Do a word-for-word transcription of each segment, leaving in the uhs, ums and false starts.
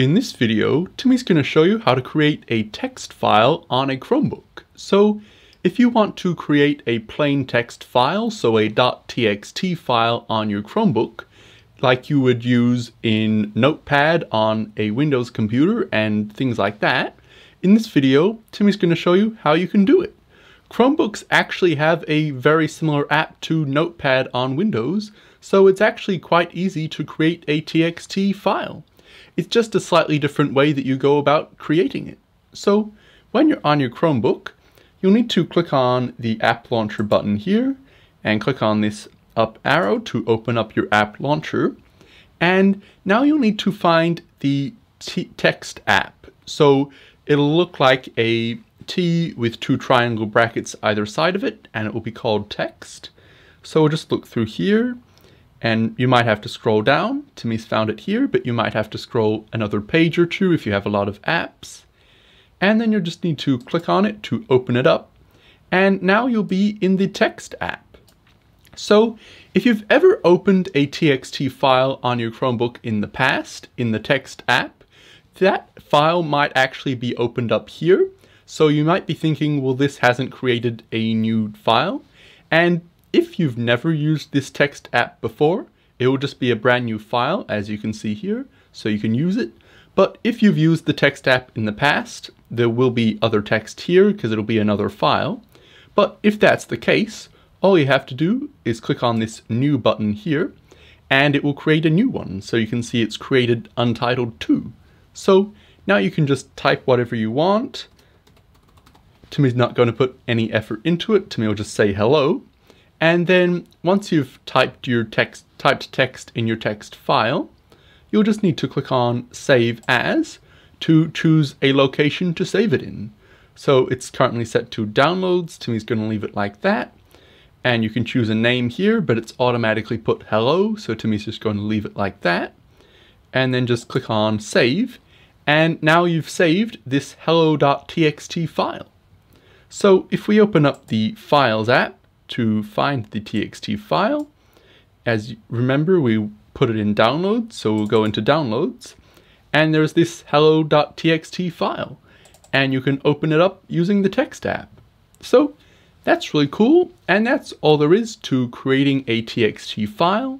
In this video, Timmy's going to show you how to create a text file on a Chromebook. So if you want to create a plain text file, so a .txt file on your Chromebook, like you would use in Notepad on a Windows computer and things like that, in this video, Timmy's going to show you how you can do it. Chromebooks actually have a very similar app to Notepad on Windows, so it's actually quite easy to create a .txt file. It's just a slightly different way that you go about creating it. So when you're on your Chromebook, you'll need to click on the app launcher button here and click on this up arrow to open up your app launcher. And now you'll need to find the T text app. So it'll look like a T with two triangle brackets either side of it, and it will be called text. So we'll just look through here. And you might have to scroll down. Timmy's found it here, but you might have to scroll another page or two if you have a lot of apps. And then you'll just need to click on it to open it up. And now you'll be in the text app. So if you've ever opened a .txt file on your Chromebook in the past, in the text app, that file might actually be opened up here. So you might be thinking, well, this hasn't created a new file. And if you've never used this text app before, it will just be a brand new file, as you can see here, so you can use it. But if you've used the text app in the past, there will be other text here because it'll be another file. But if that's the case, all you have to do is click on this new button here, and it will create a new one. So you can see it's created Untitled two. So now you can just type whatever you want. Timmy's not going to put any effort into it. Timmy will just say hello. And then once you've typed your text, typed text in your text file, you'll just need to click on Save As to choose a location to save it in. So it's currently set to Downloads. Timmy's going to leave it like that. And you can choose a name here, but it's automatically put Hello. So Timmy's just going to leave it like that. And then just click on Save. And now you've saved this hello.txt file. So if we open up the Files app, to find the .txt file. As you remember, we put it in downloads, so we'll go into downloads, and there's this hello.txt file, and you can open it up using the text app. So that's really cool, and that's all there is to creating a .txt file.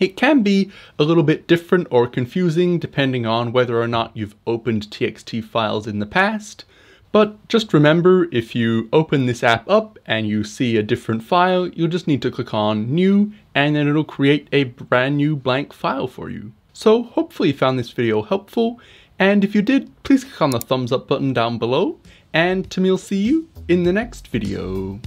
It can be a little bit different or confusing depending on whether or not you've opened .txt files in the past. But just remember, if you open this app up and you see a different file, you'll just need to click on New, and then it'll create a brand new blank file for you. So hopefully you found this video helpful, and if you did, please click on the thumbs up button down below, and Timmy will see you in the next video.